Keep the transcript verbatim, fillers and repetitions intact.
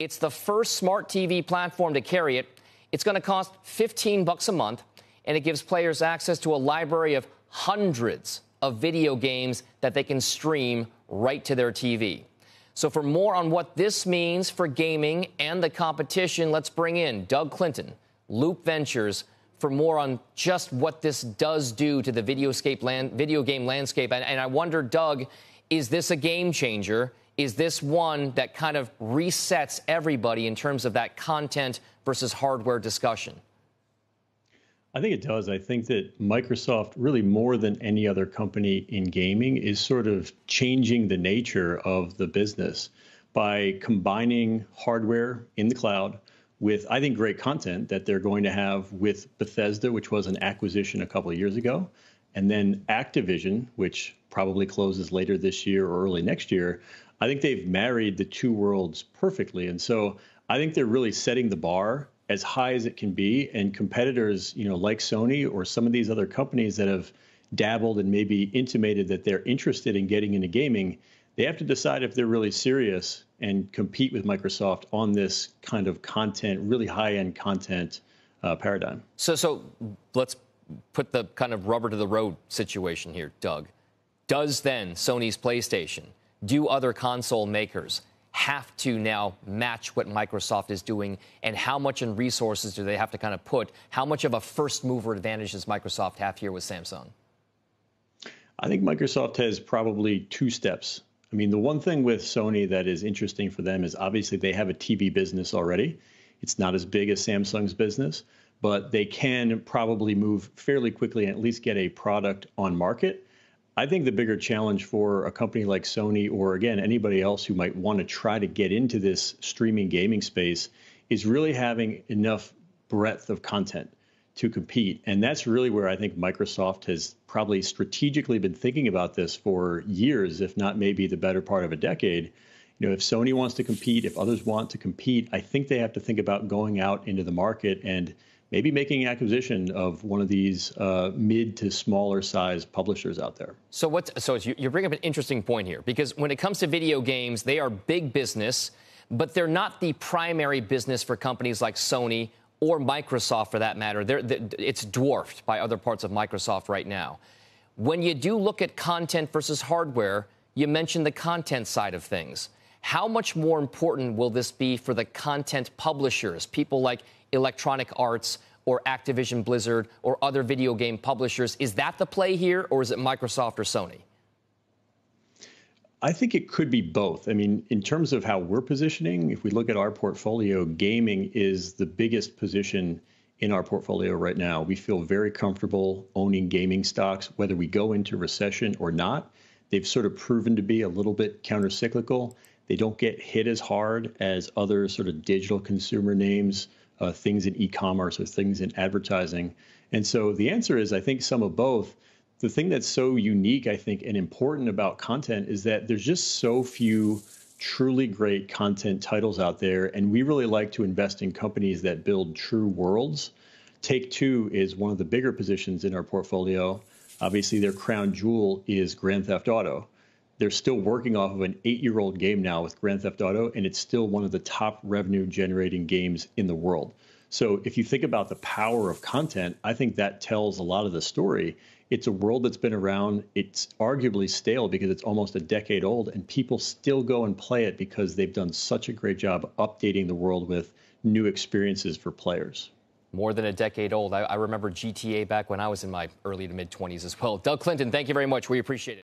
It's the first smart T V platform to carry it. It's going to cost fifteen bucks a month, and it gives players access to a library of hundreds of video games that they can stream right to their T V. So for more on what this means for gaming and the competition, let's bring in Doug Clinton, Loop Ventures, for more on just what this does do to the video, land, video game landscape. And, and I wonder, Doug, is this a game changer? Is this one that kind of resets everybody in terms of that content versus hardware discussion? I think it does. I think that Microsoft, really more than any other company in gaming, is sort of changing the nature of the business by combining hardware in the cloud with, I think, great content that they're going to have with Bethesda, which was an acquisition a couple of years ago, and then Activision, which probably closes later this year or early next year. I think they've married the two worlds perfectly. And so I think they're really setting the bar as high as it can be, and competitors, you know, like Sony or some of these other companies that have dabbled and maybe intimated that they're interested in getting into gaming, they have to decide if they're really serious and compete with Microsoft on this kind of content, really high-end content uh, paradigm. So, so let's put the kind of rubber to the road situation here, Doug. Does then Sony's PlayStation, do other console makers have to now match what Microsoft is doing, and how much in resources do they have to kind of put? How much of a first-mover advantage does Microsoft have here with Samsung? I think Microsoft has probably two steps. I mean, the one thing with Sony that is interesting for them is obviously they have a T V business already. It's not as big as Samsung's business, but they can probably move fairly quickly and at least get a product on market. I think the bigger challenge for a company like Sony, or again, anybody else who might want to try to get into this streaming gaming space, is really having enough breadth of content to compete. And that's really where I think Microsoft has probably strategically been thinking about this for years, if not maybe the better part of a decade. You know, if Sony wants to compete, if others want to compete, I think they have to think about going out into the market and maybe making acquisition of one of these uh, mid to smaller size publishers out there. So what's, so you, you bring up an interesting point here, because when it comes to video games, they are big business, but they're not the primary business for companies like Sony or Microsoft, for that matter. They're, they're, it's dwarfed by other parts of Microsoft right now. When you do look at content versus hardware, you mentioned the content side of things. How much more important will this be for the content publishers, people like Electronic Arts or Activision Blizzard or other video game publishers? Is that the play here, or is it Microsoft or Sony? I think it could be both. I mean, in terms of how we're positioning, if we look at our portfolio, gaming is the biggest position in our portfolio right now. We feel very comfortable owning gaming stocks, whether we go into recession or not. They've sort of proven to be a little bit countercyclical. They don't get hit as hard as other sort of digital consumer names, Uh, things in e-commerce or things in advertising. And so the answer is, I think, some of both. The thing that's so unique, I think, and important about content is that there's just so few truly great content titles out there. And we really like to invest in companies that build true worlds. Take-Two is one of the bigger positions in our portfolio. Obviously, their crown jewel is Grand Theft Auto. They're still working off of an eight-year-old game now with Grand Theft Auto, and it's still one of the top revenue-generating games in the world. So if you think about the power of content, I think that tells a lot of the story. It's a world that's been around. It's arguably stale because it's almost a decade old, and people still go and play it because they've done such a great job updating the world with new experiences for players. More than a decade old. I, I remember G T A back when I was in my early to mid-twenties as well. Doug Clinton, thank you very much. We appreciate it.